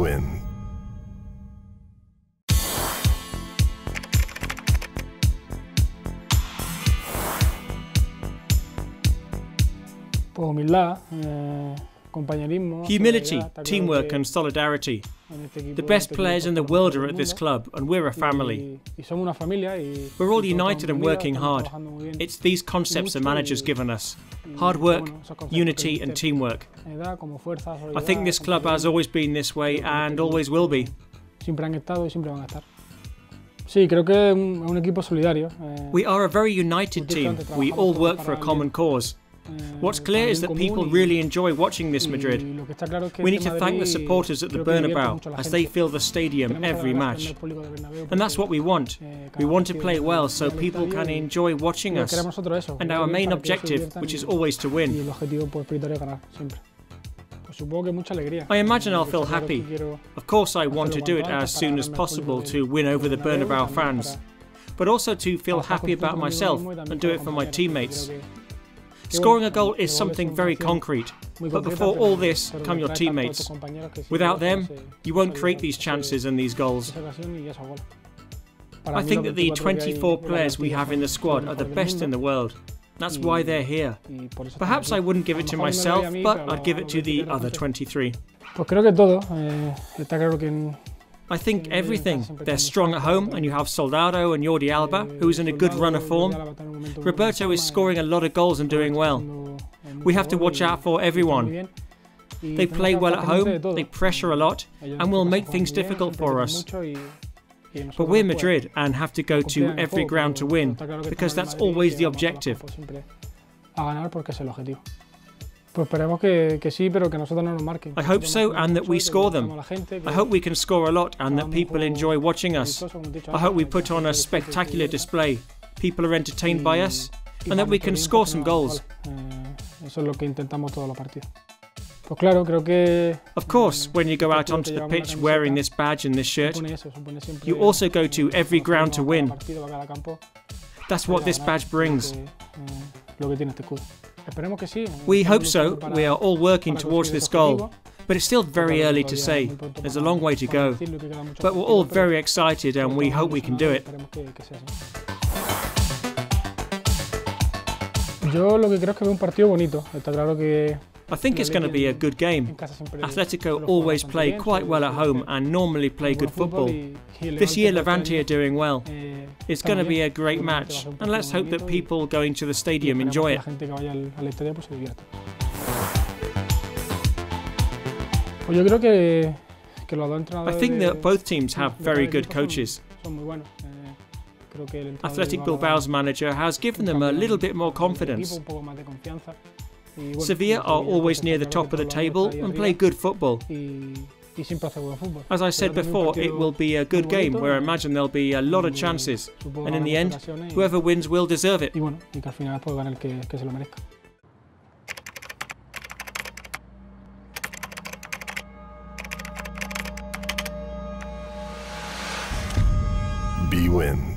Bwin. Humility, teamwork and solidarity. The best players in the world are at this club and we're a family. We're all united and working hard. It's these concepts the manager's given us. Hard work, unity and teamwork. I think this club has always been this way and always will be. We are a very united team. We all work for a common cause. What's clear is that people really enjoy watching this Madrid. We need to thank the supporters at the Bernabéu as they fill the stadium every match. And that's what we want. We want to play well so people can enjoy watching us. And our main objective, which is always to win. I imagine I'll feel happy. Of course I want to do it as soon as possible to win over the Bernabéu fans, but also to feel happy about myself and do it for my teammates. Scoring a goal is something very concrete, but before all this come your teammates. Without them, you won't create these chances and these goals. I think that the 24 players we have in the squad are the best in the world. That's why they're here. Perhaps I wouldn't give it to myself, but I'd give it to the other 23. I think everything. They're strong at home and you have Soldado and Jordi Alba, who is in a good run of form. Roberto is scoring a lot of goals and doing well. We have to watch out for everyone. They play well at home, they pressure a lot and will make things difficult for us. But we're Madrid and have to go to every ground to win, because that's always the objective. I hope so, and that we score them. I hope we can score a lot and that people enjoy watching us. I hope we put on a spectacular display, people are entertained by us, and that we can score some goals. Of course, when you go out onto the pitch wearing this badge and this shirt, you also go to every ground to win. That's what this badge brings. We hope so, we are all working towards this goal, but it's still very early to say, there's a long way to go. But we're all very excited and we hope we can do it. I think it's going to be a good game. Atletico always play quite well at home and normally play good football. This year Levante are doing well. It's going to be a great match, and let's hope that people going to the stadium enjoy it. I think that both teams have very good coaches. Athletic Bilbao's manager has given them a little bit more confidence. Sevilla are always near the top of the table and play good football. As I said before, it will be a good game where I imagine there'll be a lot of chances, and in the end, whoever wins will deserve it. Bwin.